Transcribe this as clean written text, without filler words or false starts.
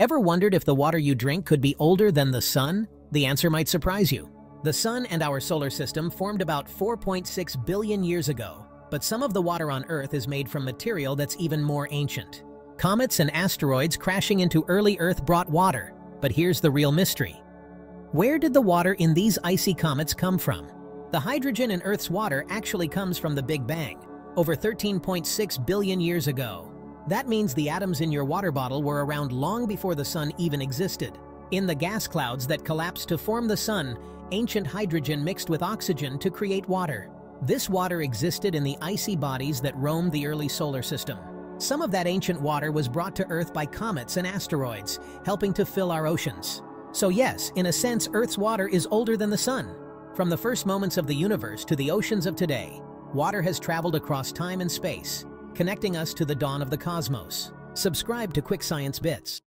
Ever wondered if the water you drink could be older than the sun? The answer might surprise you. The sun and our solar system formed about 4.6 billion years ago, but some of the water on Earth is made from material that's even more ancient. Comets and asteroids crashing into early Earth brought water, but here's the real mystery. Where did the water in these icy comets come from? The hydrogen in Earth's water actually comes from the Big Bang, over 13.6 billion years ago. That means the atoms in your water bottle were around long before the sun even existed. In the gas clouds that collapsed to form the sun, ancient hydrogen mixed with oxygen to create water. This water existed in the icy bodies that roamed the early solar system. Some of that ancient water was brought to Earth by comets and asteroids, helping to fill our oceans. So yes, in a sense, Earth's water is older than the sun. From the first moments of the universe to the oceans of today, water has traveled across time and space, connecting us to the dawn of the cosmos. Subscribe to Quick Science Bits.